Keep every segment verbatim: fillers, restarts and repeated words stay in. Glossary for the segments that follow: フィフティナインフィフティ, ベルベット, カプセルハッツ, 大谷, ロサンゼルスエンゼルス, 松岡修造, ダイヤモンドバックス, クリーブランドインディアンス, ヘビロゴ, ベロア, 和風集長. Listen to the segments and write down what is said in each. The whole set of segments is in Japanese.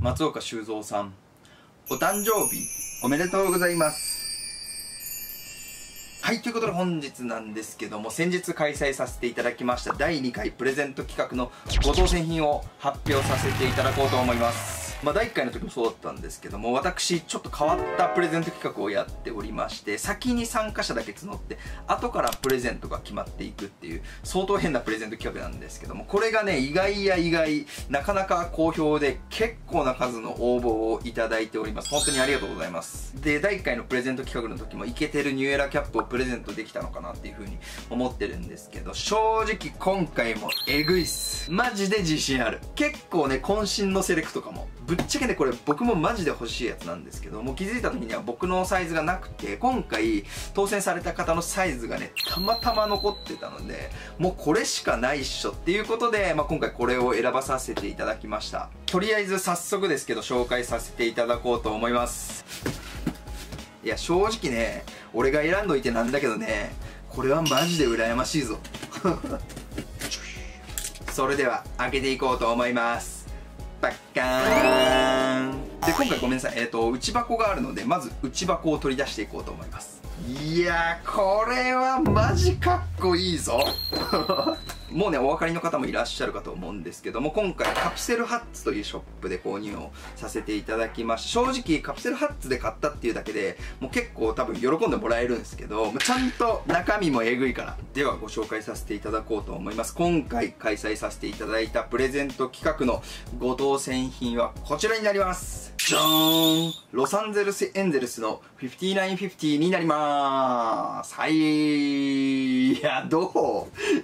松岡修造さん、お誕生日おめでとうございます。はい、ということで本日なんですけども、先日開催させていただきましただいにかいプレゼント企画のご当選品を発表させていただこうと思います。まあだいいっかいの時もそうだったんですけども、私ちょっと変わったプレゼント企画をやっておりまして、先に参加者だけ募って後からプレゼントが決まっていくっていう相当変なプレゼント企画なんですけども、これがね意外や意外、なかなか好評で結構な数の応募をいただいております。本当にありがとうございます。でだいいっかいのプレゼント企画の時もイケてるニューエラキャップをプレゼントできたのかなっていう風に思ってるんですけど、正直今回もエグいっす。マジで自信ある。結構ね渾身のセレクトかも。ぶっちゃけねこれ僕もマジで欲しいやつなんですけども、気づいた時には僕のサイズがなくて、今回当選された方のサイズがねたまたま残ってたので、もうこれしかないっしょっていうことで、まあ、今回これを選ばさせていただきました。とりあえず早速ですけど紹介させていただこうと思います。いや正直ね俺が選んどいてなんだけどね、これはマジで羨ましいぞ。それでは開けていこうと思います。バッカーン。で今回ごめんなさい、えーと内箱があるので、まず内箱を取り出していこうと思います。いやーこれはマジかっこいいぞ。もうねお分かりの方もいらっしゃるかと思うんですけども、今回カプセルハッツというショップで購入をさせていただきまして、正直カプセルハッツで買ったっていうだけでもう結構多分喜んでもらえるんですけど、ちゃんと中身もえぐいから。ではご紹介させていただこうと思います。今回開催させていただいたプレゼント企画のご当選品はこちらになります。じゃーん、ロサンゼルスエンゼルスのフィフティナインフィフティになりまーす。はいー。いやどう、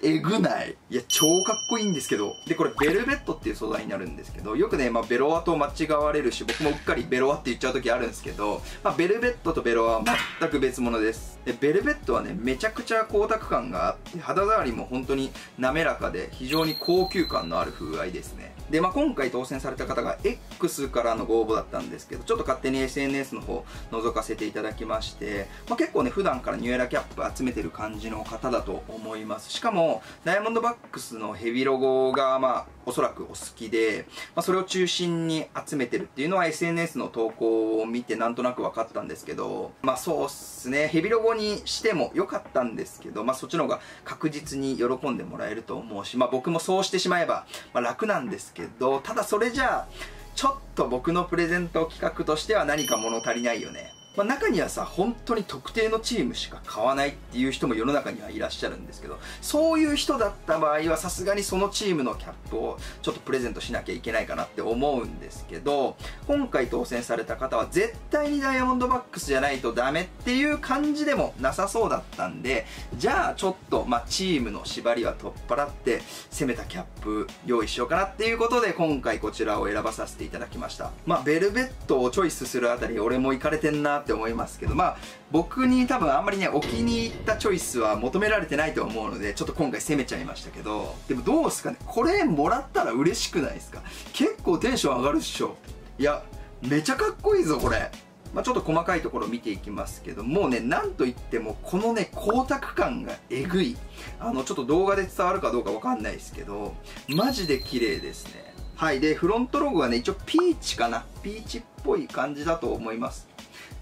えぐない？いや超かっこいいんですけど、でこれベルベットっていう素材になるんですけど、よくね、まあ、ベロアと間違われるし、僕もうっかりベロアって言っちゃう時あるんですけど、まあ、ベルベットとベロアは全く別物です。でベルベットはねめちゃくちゃ光沢感があって、肌触りも本当に滑らかで非常に高級感のある風合いですね。で、まあ、今回当選された方が エックス からのご応募だったんですけど、ちょっと勝手に エスエヌエス の方覗かせていただきまして、まあ、結構ね普段からニューエラキャップ集めてる感じの方だと思います。しかもダイヤモンドバックスのヘビロゴがまあおそらくお好きで、まあ、それを中心に集めてるっていうのは エスエヌエス の投稿を見てなんとなく分かったんですけど、まあそうっすね、ヘビロゴにしても良かったんですけど、まあそっちの方が確実に喜んでもらえると思うし、まあ僕もそうしてしまえば、まあ、楽なんですけど、ただそれじゃあちょっと僕のプレゼント企画としては何か物足りないよね。まあ、中にはさ本当に特定のチームしか買わないっていう人も世の中にはいらっしゃるんですけど、そういう人だった場合はさすがにそのチームのキャップをちょっとプレゼントしなきゃいけないかなって思うんですけど、今回当選された方は絶対にダイヤモンドバックスじゃないとダメっていう感じでもなさそうだったんで、じゃあちょっと、まあ、チームの縛りは取っ払って攻めたキャップ用意しようかなっていうことで、今回こちらを選ばさせていただきました。まあベルベットをチョイスするあたり俺もイカれてんなーって思いますけど、まあ僕に多分あんまりねお気に入ったチョイスは求められてないと思うので、ちょっと今回攻めちゃいましたけど、でもどうですかね、これもらったら嬉しくないですか？結構テンション上がるっしょ。いやめちゃかっこいいぞこれ。まあ、ちょっと細かいところ見ていきますけど、もうねなんといってもこのね光沢感がえぐい。あのちょっと動画で伝わるかどうかわかんないですけどマジで綺麗ですね。はい。でフロントロゴがね一応ピーチかな、ピーチっぽい感じだと思います。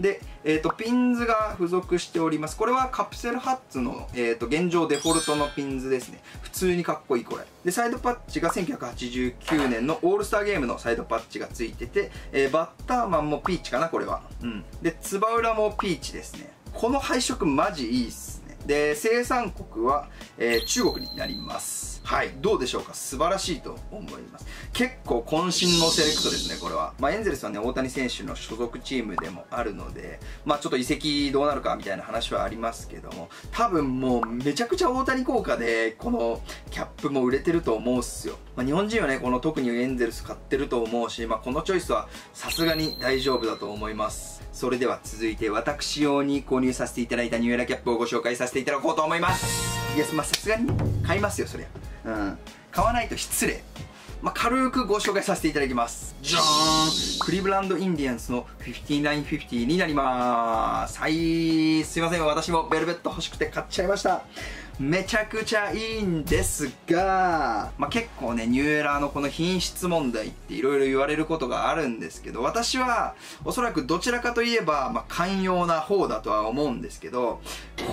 で、えー、とピンズが付属しております。これはカプセルハッツの、えー、と現状デフォルトのピンズですね。普通にかっこいいこれで、サイドパッチがせんきゅうひゃくはちじゅうきゅうねんのオールスターゲームのサイドパッチがついてて、えー、バッターマンもピーチかなこれは、うん、でつば裏もピーチですね。この配色マジいいっすね。で生産国は、えー、中国になります。はい、どうでしょうか。素晴らしいと思います。結構渾身のセレクトですねこれは。まあ、エンゼルスはね大谷選手の所属チームでもあるので、まあ、ちょっと移籍どうなるかみたいな話はありますけども、多分もうめちゃくちゃ大谷効果でこのキャップも売れてると思うっすよ。まあ、日本人はねこの特にエンゼルス買ってると思うし、まあ、このチョイスはさすがに大丈夫だと思います。それでは続いて私用に購入させていただいたニューエラキャップをご紹介させていただこうと思います。いやまあさすがに買いますよそりゃ。うん、買わないと失礼。まあ、軽くご紹介させていただきます。じゃーん、クリーブランドインディアンスのフィフティナインフィフティになりまーす。はい、すいません私もベルベット欲しくて買っちゃいました。めちゃくちゃいいんですが、まあ、結構ねニューエラーのこの品質問題っていろいろ言われることがあるんですけど、私はおそらくどちらかといえば、まあ、寛容な方だとは思うんですけど、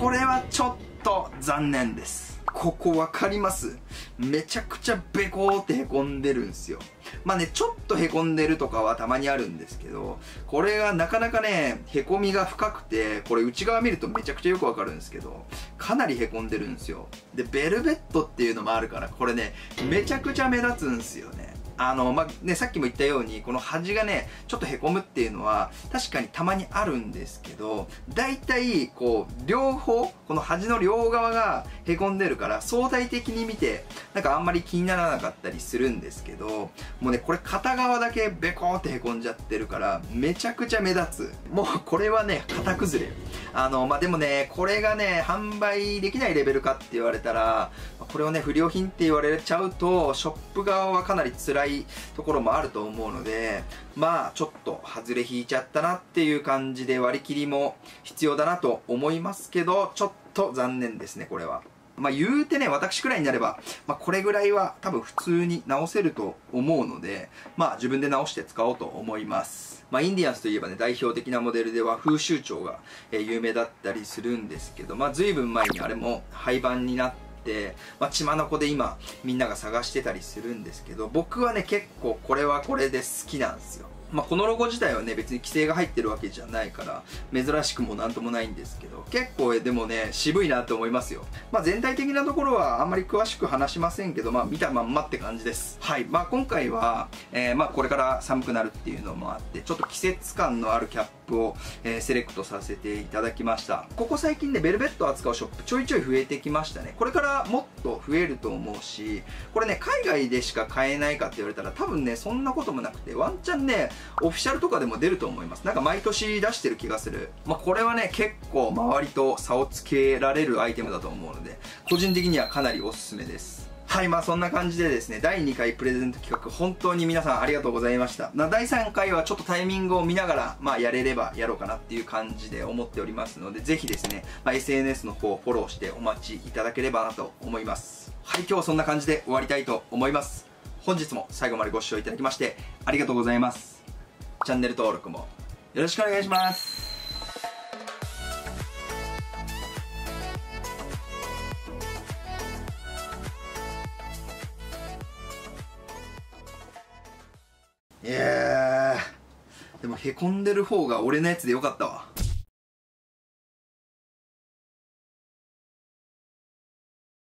これはちょっと残念です。ここわかります？めちゃくちゃベコーってへこんでるんですよ。まあね、ちょっとへこんでるとかはたまにあるんですけど、これがなかなかね、へこみが深くて、これ内側見るとめちゃくちゃよくわかるんですけど、かなりへこんでるんですよ。で、ベルベットっていうのもあるから、これね、めちゃくちゃ目立つんですよね。あの、まあ、ね、さっきも言ったように、この端がね、ちょっとへこむっていうのは、確かにたまにあるんですけど、だいたい、こう、両方、この端の両側がへこんでるから、相対的に見て、なんかあんまり気にならなかったりするんですけど、もうね、これ片側だけベコーってへこんじゃってるから、めちゃくちゃ目立つ。もう、これはね、型崩れ。あの、まあ、でもね、これがね、販売できないレベルかって言われたら、これをね、不良品って言われちゃうと、ショップ側はかなり辛いところもあると思うので、まあちょっと外れ引いちゃったなっていう感じで割り切りも必要だなと思いますけど、ちょっと残念ですね、これは。まあ言うてね、私くらいになれば、まあ、これぐらいは多分普通に直せると思うので、まあ自分で直して使おうと思います。まあインディアンスといえばね、代表的なモデルで和風集長が有名だったりするんですけど、まあ随分前にあれも廃盤になって、で、まあ、血眼で今みんなが探してたりするんですけど、僕はね結構これはこれで好きなんですよ。まあ、このロゴ自体はね別に規制が入ってるわけじゃないから珍しくもなんともないんですけど、結構でもね渋いなと思いますよ。まあ、全体的なところはあんまり詳しく話しませんけど、まあ見たまんまって感じです。はい、まあ、今回は、えー、まあこれから寒くなるっていうのもあって、ちょっと季節感のあるキャップを、えー、セレクトさせていただきました。ここ最近ねベルベット扱うショップちょいちょい増えてきましたね。これからもっと増えると思うし、これね海外でしか買えないかって言われたら多分ねそんなこともなくて、ワンチャンねオフィシャルとかでも出ると思います。なんか毎年出してる気がする。まあ、これはね結構周りと差をつけられるアイテムだと思うので、個人的にはかなりおすすめです。はい、まあそんな感じでですね、だいにかいプレゼント企画、本当に皆さんありがとうございました。だいさんかいはちょっとタイミングを見ながら、まあやれればやろうかなっていう感じで思っておりますので、ぜひですね、まあ、エスエヌエス の方をフォローしてお待ちいただければなと思います。はい、今日はそんな感じで終わりたいと思います。本日も最後までご視聴いただきましてありがとうございます。チャンネル登録もよろしくお願いします。いやー、でもへこんでる方が俺のやつでよかったわ。